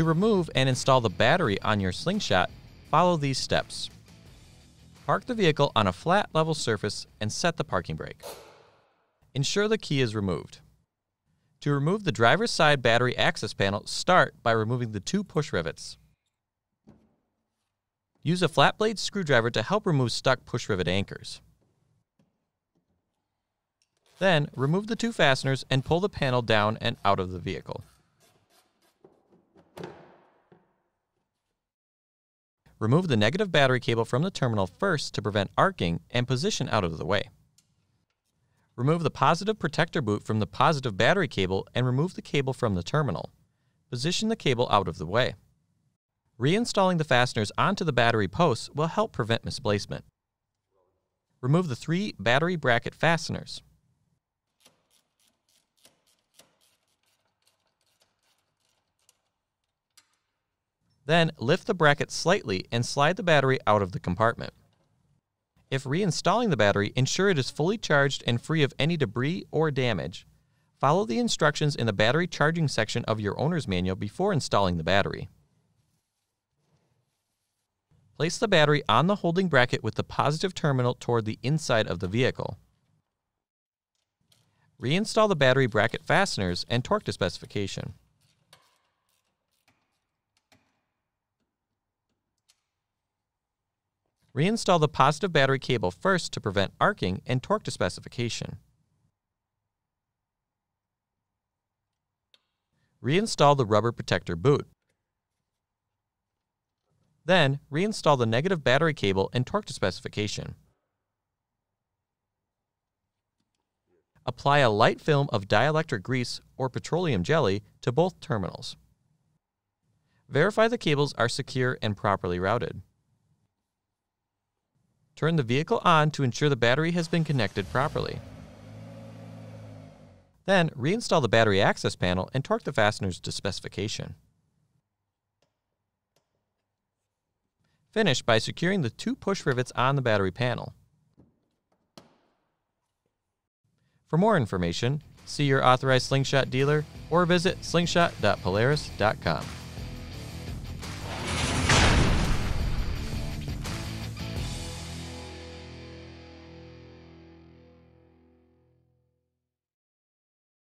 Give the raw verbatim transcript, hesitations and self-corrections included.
To remove and install the battery on your Slingshot, follow these steps. Park the vehicle on a flat, level surface and set the parking brake. Ensure the key is removed. To remove the driver's side battery access panel, start by removing the two push rivets. Use a flat blade screwdriver to help remove stuck push rivet anchors. Then, remove the two fasteners and pull the panel down and out of the vehicle. Remove the negative battery cable from the terminal first to prevent arcing and position out of the way. Remove the positive protector boot from the positive battery cable and remove the cable from the terminal. Position the cable out of the way. Reinstalling the fasteners onto the battery posts will help prevent misplacement. Remove the three battery bracket fasteners. Then, lift the bracket slightly and slide the battery out of the compartment. If reinstalling the battery, ensure it is fully charged and free of any debris or damage. Follow the instructions in the battery charging section of your owner's manual before installing the battery. Place the battery on the holding bracket with the positive terminal toward the inside of the vehicle. Reinstall the battery bracket fasteners and torque to specification. Reinstall the positive battery cable first to prevent arcing and torque to specification. Reinstall the rubber protector boot. Then, reinstall the negative battery cable and torque to specification. Apply a light film of dielectric grease or petroleum jelly to both terminals. Verify the cables are secure and properly routed. Turn the vehicle on to ensure the battery has been connected properly. Then, reinstall the battery access panel and torque the fasteners to specification. Finish by securing the two push rivets on the battery panel. For more information, see your authorized Slingshot dealer or visit slingshot dot polaris dot com.